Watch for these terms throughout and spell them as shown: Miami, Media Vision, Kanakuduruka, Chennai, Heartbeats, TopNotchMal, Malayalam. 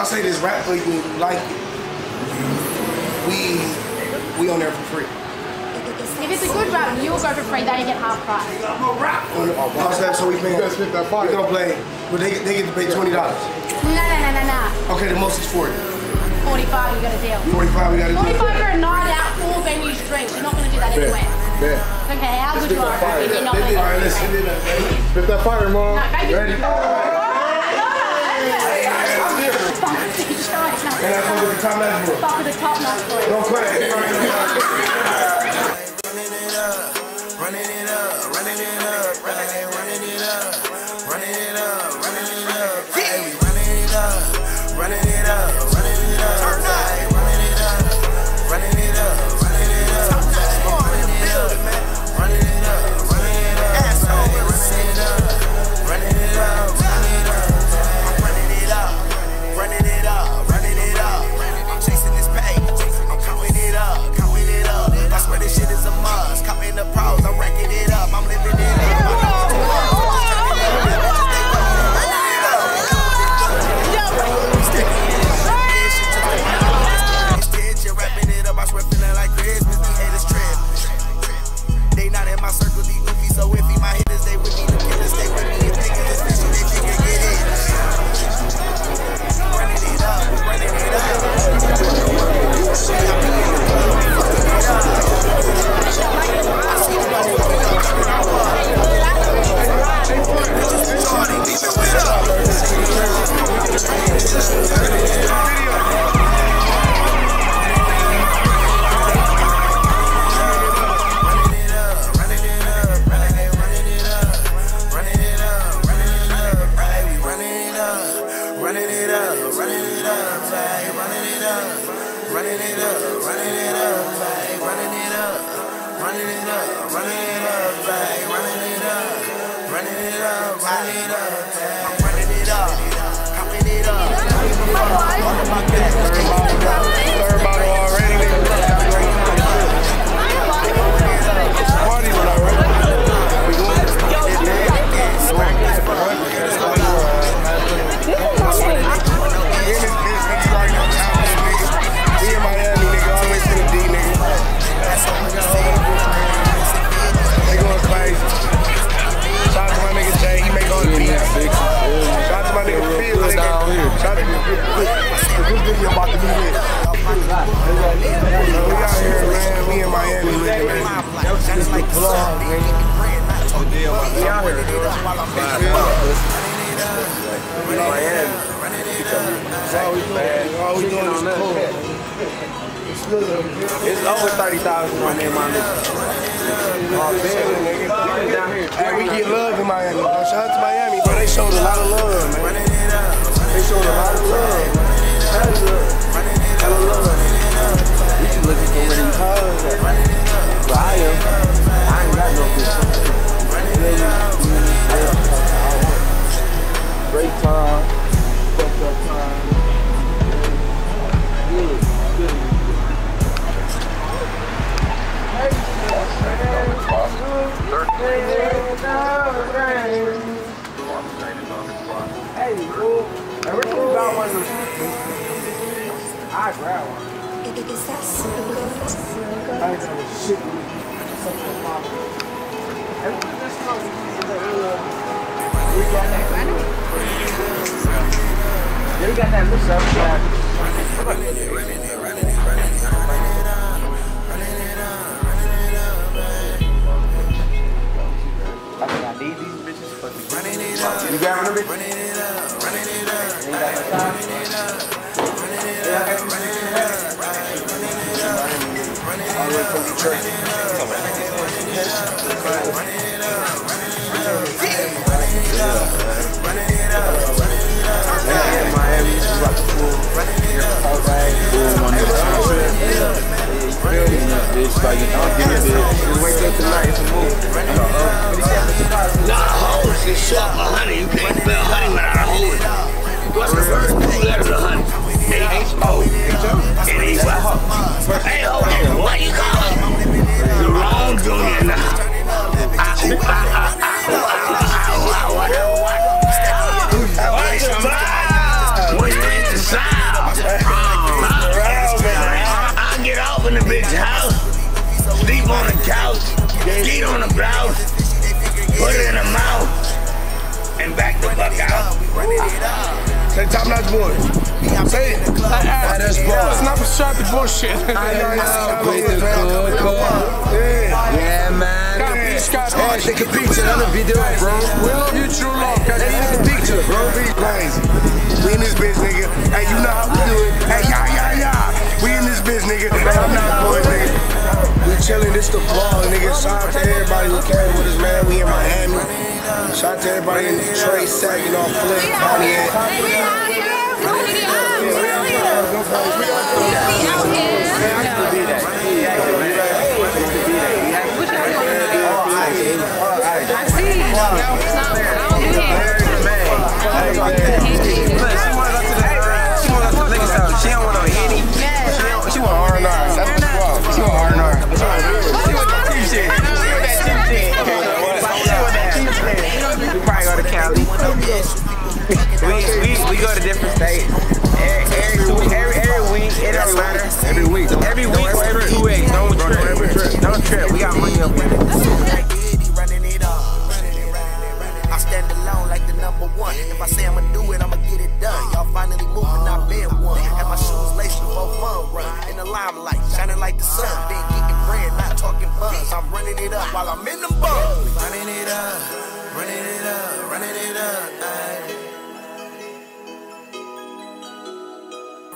I say this rap for you, like it. We on there for free. If it's a good rap, you will go for free. They get half price. I'm gonna rap on the podcast, so we pay. We gonna play, but they get to pay $20. No. Okay, the most is 40. 45, you got a deal. 45, we got a deal. 45 for a night out, full venue drinks. You're not gonna do that anywhere. Yeah. Okay, how good you are if you're not gonna do that. Spit that fire, mom. No, ready? And I come with the top notch boy. Fuck with the top notch boy. Don't play. Running it up, running it up, running it up, running it up, running it up, running it up. Hey, running it up, running it up, running it up. Hey, running it up, running it up, running it up. Top notch boy in the building, man. Running it up, running it up. Asshole, running it up, running it up, running it up. I'm running it up, running it up. This shit is a must. Caught me in the pros, I'm racking it up. I'm living it up. My dogs too hard. You're wrapping it up. I swear feeling like Christmas. These haters trip. They not in my circle. These goofy so iffy. My hitters they with me. The killers stay with me. If niggas is special, they think I get it. Running it up, running it up. Shit, I'm in the club. It's over 30,000 right in Miami. And we get love in Miami. Shout out to Miami, bro. They showed a lot of love, man. They showed a lot of love. Hella love. You should look at where these hoes at. But I ain't got no bitch. Great time. Fucked up time. I grab one. Is that so good? I ain't telling shit. We got that loose up, yeah. I need these bitches for the running it up. You got one of it? Running it up, running it up. You got my time? When you inside. couch, feet on the ground, put it in the mouth, and back the fuck out. Say Top Notch boy. Say it. That's ball. It's not for sharp bullshit. I know, with the good call. Yeah, man. Hey, take a picture, another video, bro. We love you, true love. Hey, take a picture, bro. Be crazy. We in this bitch, nigga. Hey, you know how we do it. Hey, yeah. We in this bitch, nigga. I'm not boy, nigga. We chillin', this the ball, nigga. Shout out to everybody who came with us, man. We in Miami. Shout out to everybody in Detroit, Sack, you know, Flint, County. We out here. We go to different states every week or every 2 weeks. Don't trip. We got money up with it. Like the Eddie running it all. I stand alone like the number one. If I say I'ma do it, I'ma get it done. Y'all finally moving, I've been one. And my shoes laced for fun run. In the limelight, shining like the sun. Then getting bread, not talking buzz. I'm running it up while I'm in them bugs. Running it up. Running it up, running it up,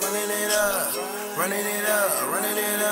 running it up, running it up, running it up.